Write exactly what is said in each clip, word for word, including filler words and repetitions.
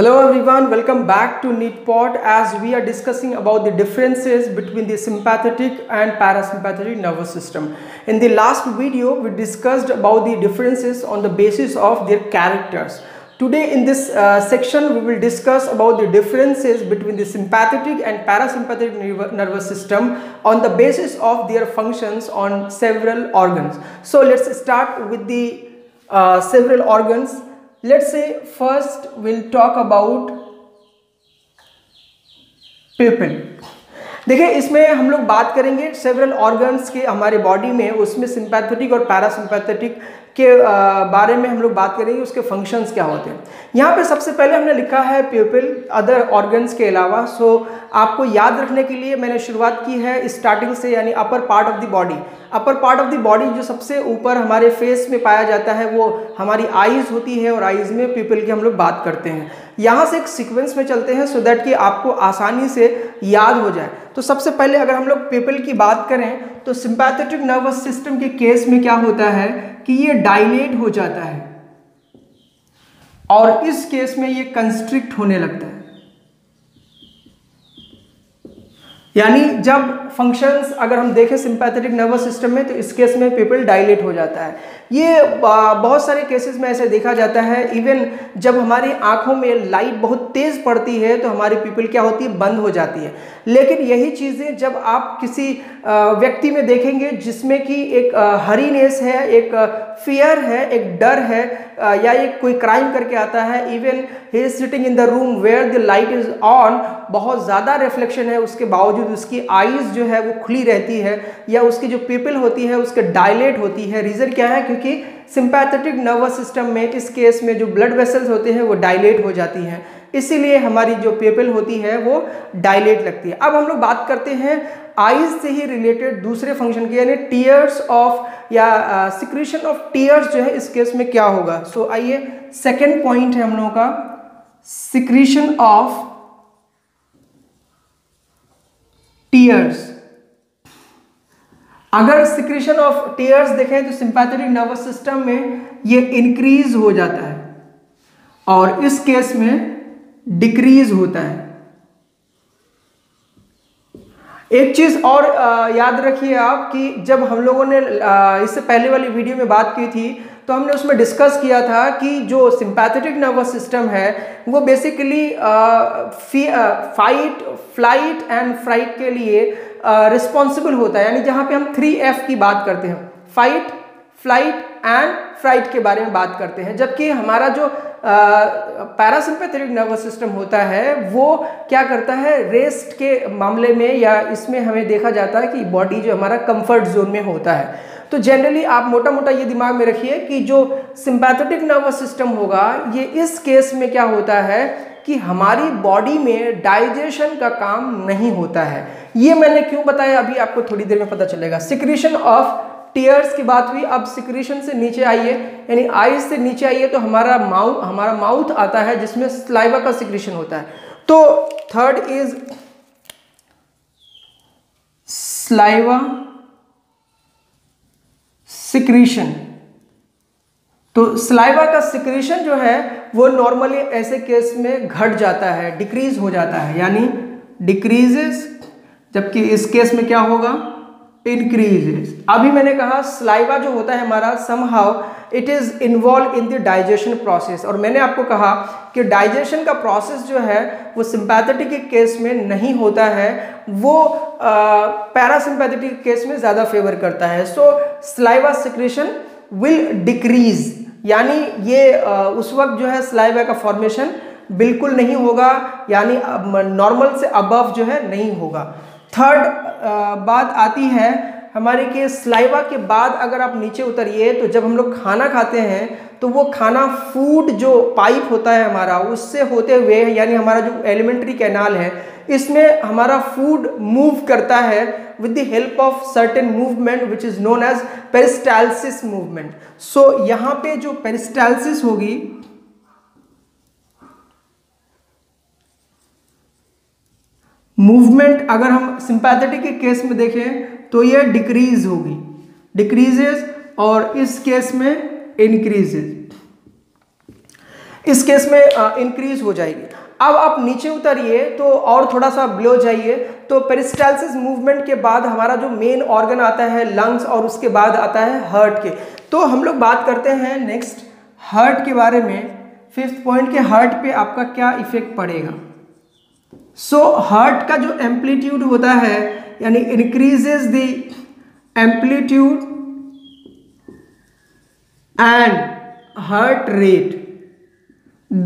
Hello everyone, welcome back to Neetport as we are discussing about the differences between the sympathetic and parasympathetic nervous system. In the last video, we discussed about the differences on the basis of their characters. Today in this uh, section, we will discuss about the differences between the sympathetic and parasympathetic nerv nervous system on the basis of their functions on several organs. So let's start with the uh, several organs. Let's say first we'll talk about people. देखिए इसमें हम लोग बात करेंगे several organs के हमारे body में, उसमें सिंपैथेटिक और पैरासिंपैथेटिक के बारे में हम लोग बात करेंगे, उसके फंक्शंस क्या होते हैं. यहाँ पे सबसे पहले हमने लिखा है पीपल अदर ऑर्गन्स के अलावा. सो आपको याद रखने के लिए मैंने शुरुआत की है स्टार्टिंग से, यानी upper part of the body. Upper part of the body जो सबसे ऊपर हमारे फेस में पाया जाता है वो हमारी आईज होती है, और आईज में पीपल की हम लोग बात करते हैं. यहाँ से एक सीक्वेंस में चलते हैं सो so दैट कि आपको आसानी से याद हो जाए. तो सबसे पहले अगर हम लोग पीपल की बात करें तो सिंपैथेटिक नर्वस सिस्टम के केस में क्या होता है कि ये डायलेट हो जाता है, और इस केस में ये कंस्ट्रिक्ट होने लगता है. यानी जब फंक्शंस अगर हम देखें सिंपैथेटिक नर्वस सिस्टम में तो इस केस में पीपल डायलेट हो जाता है. ये बहुत सारे केसेस में ऐसे देखा जाता है. इवन जब हमारी आंखों में लाइट बहुत तेज़ पड़ती है तो हमारी पीपल क्या होती है, बंद हो जाती है. लेकिन यही चीज़ें जब आप किसी व्यक्ति में देखेंगे जिसमें कि एक हरीनेस है, एक फियर है, एक डर है, या एक कोई क्राइम करके आता है, even he is sitting in the room where the light is on, बहुत ज़्यादा रिफ्लेक्शन है उसके बावजूद उसकी आईज जो है वो खुली रहती है, या उसकी जो पीपल होती है उसके डायलेट होती है. रीज़न क्या है, क्योंकि सिंपैथेटिक नर्वस सिस्टम में इस केस में जो ब्लड वेसल्स होते हैं वो डायलेट हो जाती हैं, इसीलिए हमारी जो पीपल होती है वो डायलेट लगती है. अब हम लोग बात करते हैं आईज से ही रिलेटेड दूसरे फंक्शन के, यानी टीयर्स ऑफ या सिक्रीशन ऑफ टीयर्स जो है इस केस में क्या होगा. सो so, आइए सेकेंड पॉइंट है हम लोगों का सिक्रीशन ऑफ टीयर्स. अगर सिक्रीशन ऑफ टीयर्स देखें तो सिंपैथेटिक नर्वस सिस्टम में ये इंक्रीज हो जाता है, और इस केस में डिक्रीज होता है. एक चीज और याद रखिए आप कि जब हम लोगों ने इससे पहले वाली वीडियो में बात की थी तो हमने उसमें डिस्कस किया था कि जो सिंपैथेटिक नर्वस सिस्टम है वो basically fight flight and fright के लिए रिस्पॉन्सिबल होता है. यानी जहाँ पे हम थ्री एफ की बात करते हैं, फाइट फ्लाइट एंड फ्राइट के बारे में बात करते हैं, जबकि हमारा जो पैरासिम्पैथेटिक नर्वस सिस्टम होता है वो क्या करता है, रेस्ट के मामले में या इसमें हमें देखा जाता है कि बॉडी जो हमारा कंफर्ट जोन में होता है. तो जनरली आप मोटा मोटा ये दिमाग में रखिए कि जो सिंपैथेटिक नर्वस सिस्टम होगा ये इस केस में क्या होता है कि हमारी बॉडी में डाइजेशन का काम नहीं होता है. ये मैंने क्यों बताया अभी आपको थोड़ी देर में पता चलेगा. सिक्रीशन ऑफ टीयर्स की बात हुई, अब सिक्रीशन से नीचे आइए, यानी आईज से नीचे आइए तो हमारा माउथ हमारा माउथ आता है जिसमें स्लाइवा का सिक्रीशन होता है. तो थर्ड इज स्लाइवा सिक्रीशन. तो स्लाइवा का सिक्रीशन जो है वो नॉर्मली ऐसे केस में घट जाता है, डिक्रीज हो जाता है, यानी डिक्रीजेस, जबकि इस केस में क्या होगा, इंक्रीजेस. अभी मैंने कहा स्लाइवा जो होता है हमारा somehow it is involve in the digestion process, और मैंने आपको कहा कि डाइजेशन का प्रोसेस जो है वो सिंपैथेटिक के केस में नहीं होता है, वो पैरासिम्पैथेटिक के केस में ज़्यादा फेवर करता है. So saliva secretion will decrease, यानी ये आ, उस वक्त जो है स्लाइवा का फॉर्मेशन बिल्कुल नहीं होगा, यानी नॉर्मल से अबव जो है नहीं होगा. थर्ड बात आती है हमारे के स्लाइवा के बाद अगर आप नीचे उतरिए तो जब हम लोग खाना खाते हैं तो वो खाना फूड जो पाइप होता है हमारा उससे होते हुए, यानी हमारा जो एलिमेंट्री कैनाल है इसमें हमारा फूड मूव करता है with the help of certain movement which is known as peristalsis movement. So यहाँ पे जो पेरिस्टालसिस होगी मूवमेंट, अगर हम सिंपैथेटिक के केस में देखें तो ये डिक्रीज होगी, डिक्रीजेस, और इस केस में इंक्रीजेस. इस केस में इंक्रीज हो जाएगी। अब आप नीचे उतरिए तो और थोड़ा सा ब्लो जाइए तो पेरिस्टालसिस मूवमेंट के बाद हमारा जो मेन ऑर्गन आता है लंग्स और उसके बाद आता है हार्ट के। तो हम लोग बात करते हैं नेक्स्ट हार्ट के बारे में। फिफ्थ पॉइंट के हार्ट पे आपका क्या इफेक्ट पड़ेगा। सो हार्ट का जो एम्पलीट्यूड होता है यानी increases the amplitude and heart rate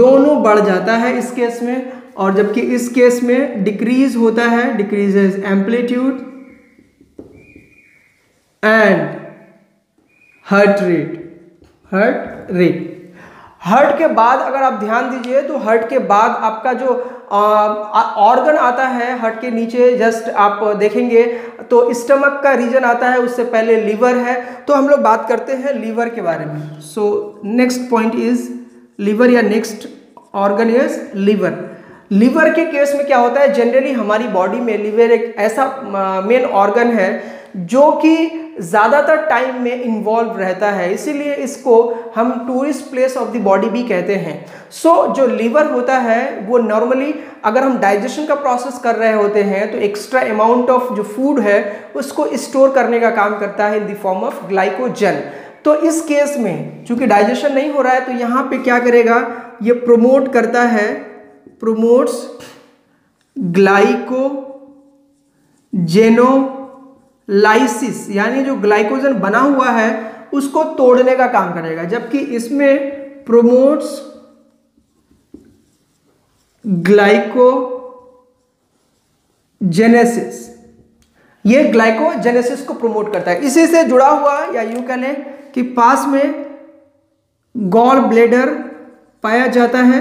दोनों बढ़ जाता है इस केस में, और जबकि इस केस में डिक्रीज होता है, decreases amplitude and heart rate. Heart rate heart के बाद अगर आप ध्यान दीजिए तो हार्ट के बाद आपका जो ऑर्गन आता है हार्ट के नीचे जस्ट आप देखेंगे तो स्टमक का रीजन आता है, उससे पहले लीवर है। तो हम लोग बात करते हैं लीवर के बारे में। So next point is liver या next organ is liver. Liver के केस में क्या होता है, जनरली हमारी बॉडी में लीवर एक ऐसा मेन ऑर्गन है जो कि ज़्यादातर टाइम में इन्वॉल्व रहता है, इसीलिए इसको हम tourist place of the body भी कहते हैं। सो so, जो लीवर होता है वो नॉर्मली अगर हम डाइजेशन का प्रोसेस कर रहे होते हैं तो एक्स्ट्रा अमाउंट ऑफ जो फूड है उसको स्टोर करने का काम करता है in the form of glycogen. तो इस केस में चूंकि डाइजेशन नहीं हो रहा है तो यहाँ पे क्या करेगा, ये प्रोमोट करता है, प्रोमोट्स ग्लाइकोजेनोलाइसिस यानी जो ग्लाइकोजन बना हुआ है उसको तोड़ने का काम करेगा, जबकि इसमें प्रोमोट्स ग्लाइकोजेनेसिस, ये ग्लाइकोजेनेसिस को प्रमोट करता है। इसी से जुड़ा हुआ या यूं कह लें कि पास में गॉल ब्लेडर पाया जाता है।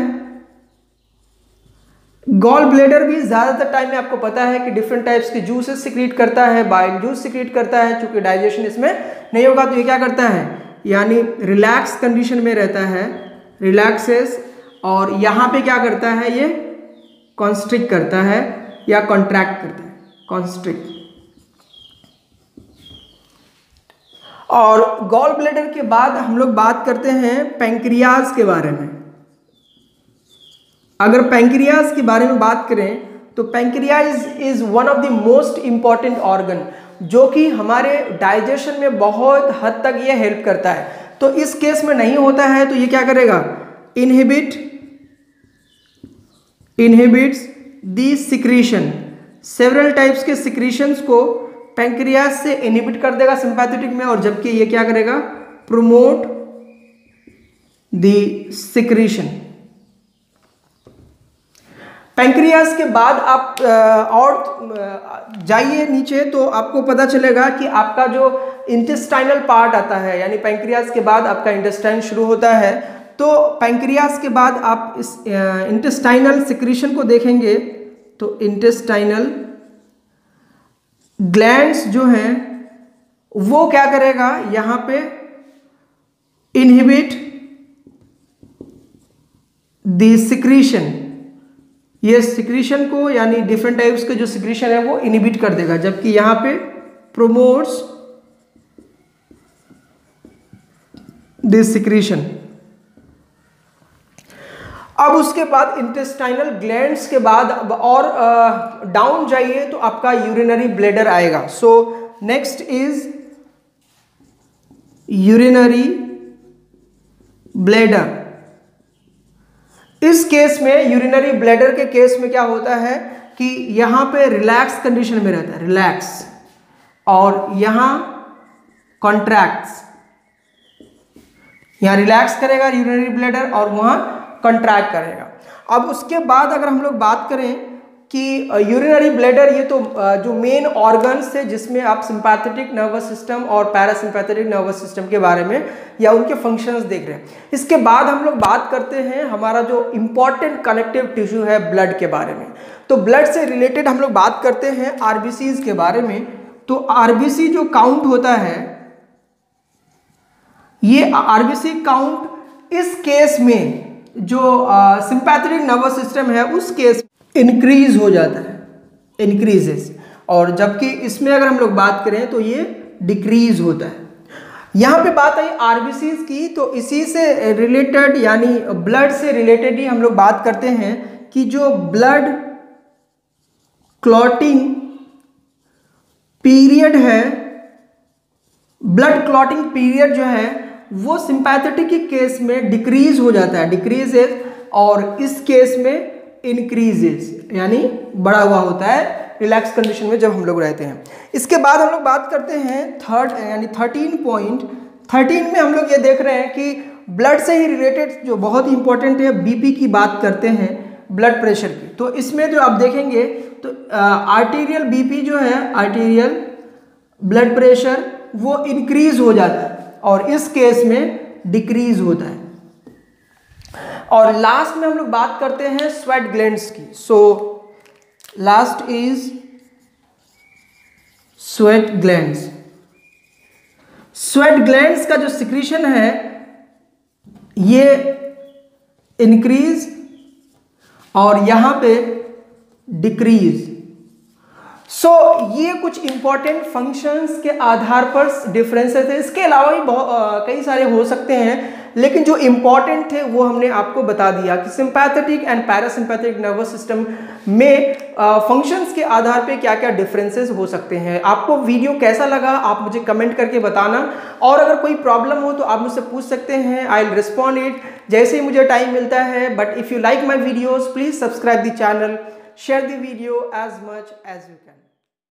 गॉल ब्लेडर भी ज़्यादातर टाइम में आपको पता है कि डिफरेंट टाइप्स के जूसेस सिक्रीट करता है, बाइल जूस सिक्रीट करता है। चूंकि डाइजेशन इसमें नहीं होगा तो ये क्या करता है यानी रिलैक्स कंडीशन में रहता है, रिलैक्सेस, और यहाँ पे क्या करता है ये कॉन्स्ट्रिक्ट करता है या कॉन्ट्रैक्ट करता है, कॉन्स्ट्रिक्ट। और गॉल ब्लैडर के बाद हम लोग बात करते हैं पैंक्रियाज के बारे में। अगर पैंक्रियाज के बारे में बात करें तो pancreas is one of the most important organ जो कि हमारे डाइजेशन में बहुत हद तक ये हेल्प करता है। तो इस केस में नहीं होता है तो ये क्या करेगा, inhibit inhibits the secretion, several types के सिक्रीशंस को पैंक्रियाज से इनहिबिट कर देगा सिंपैथेटिक में, और जबकि ये क्या करेगा, प्रमोट द सिक्रीशन। पैंक्रियाज के बाद आप और जाइए नीचे तो आपको पता चलेगा कि आपका जो इंटेस्टाइनल पार्ट आता है यानी पैंक्रियाज के बाद आपका इंटेस्टाइन शुरू होता है। तो पैंक्रियाज के बाद आप इस इंटेस्टाइनल सिक्रीशन को देखेंगे तो इंटेस्टाइनल ग्लैंड्स जो हैं वो क्या करेगा, यहाँ पे इनहिबिट द सिक्रीशन, ये सिक्रीशन को यानी डिफरेंट टाइप्स के जो सिक्रीशन है वो इनहिबिट कर देगा, जबकि यहाँ पे प्रोमोट्स द सिक्रीशन। अब उसके बाद इंटेस्टाइनल ग्लैंड्स के बाद अब और डाउन जाइए तो आपका यूरिनरी ब्लैडर आएगा। So next is urinary bladder. इस केस में यूरिनरी ब्लैडर के केस में क्या होता है कि यहाँ पे रिलैक्स कंडीशन में रहता है, रिलैक्स, और यहाँ कॉन्ट्रैक्ट्स, यहाँ रिलैक्स करेगा यूरिनरी ब्लैडर और वहाँ कंट्रैक्ट करेगा। अब उसके बाद अगर हम लोग बात करें कि यूरिनरी ब्लैडर ये तो जो मेन ऑर्गन्स है जिसमें आप सिंपैथेटिक नर्वस सिस्टम और पैरासिम्पैथेटिक नर्वस सिस्टम के बारे में या उनके फंक्शंस देख रहे हैं। इसके बाद हम लोग बात करते हैं हमारा जो इम्पॉर्टेंट कनेक्टिव टिश्यू है ब्लड के बारे में। तो ब्लड से रिलेटेड हम लोग बात करते हैं आरबीसीज के बारे में। तो आरबीसी जो काउंट होता है, ये आरबीसी काउंट इस केस में जो सिंपैथेटिक नर्वस सिस्टम है उस केस इंक्रीज हो जाता है, इंक्रीजेस, और जबकि इसमें अगर हम लोग बात करें तो ये डिक्रीज होता है। यहाँ पे बात आई आरबीसीज की, तो इसी से रिलेटेड यानी ब्लड से रिलेटेड ही हम लोग बात करते हैं कि जो ब्लड क्लॉटिंग पीरियड है, ब्लड क्लॉटिंग पीरियड जो है वो सिंपैथेटिक के केस में डिक्रीज हो जाता है, डिक्रीजेज, और इस केस में इंक्रीजेज यानी बढ़ा हुआ होता है रिलैक्स कंडीशन में जब हम लोग रहते हैं। इसके बाद हम लोग बात करते हैं थर्ड यानी थर्टीन पॉइंट थर्टीन में हम लोग ये देख रहे हैं कि ब्लड से ही रिलेटेड जो बहुत ही इंपॉर्टेंट है बीपी की बात करते हैं, ब्लड प्रेशर की। तो इसमें जो आप देखेंगे तो आ, आर्टीरियल बीपी जो है, आर्टीरियल ब्लड प्रेशर वो इंक्रीज हो जाता है और इस केस में डिक्रीज होता है। और लास्ट में हम लोग बात करते हैं स्वेट ग्लैंड्स की। So last is sweat glands. Sweat glands का जो सिक्रीशन है ये इंक्रीज और यहाँ पे डिक्रीज। सो so, ये कुछ इंपॉर्टेंट फंक्शंस के आधार पर डिफरेंसेस है, इसके अलावा भी बहुत कई सारे हो सकते हैं, लेकिन जो इम्पॉर्टेंट थे वो हमने आपको बता दिया कि sympathetic and parasympathetic nervous system में फंक्शंस के आधार पे क्या क्या डिफरेंसेस हो सकते हैं। आपको वीडियो कैसा लगा आप मुझे कमेंट करके बताना, और अगर कोई प्रॉब्लम हो तो आप मुझसे पूछ सकते हैं, आई विल रिस्पॉन्ड इट जैसे ही मुझे टाइम मिलता है। But if you like my videos please subscribe the channel, share the video as much as you can.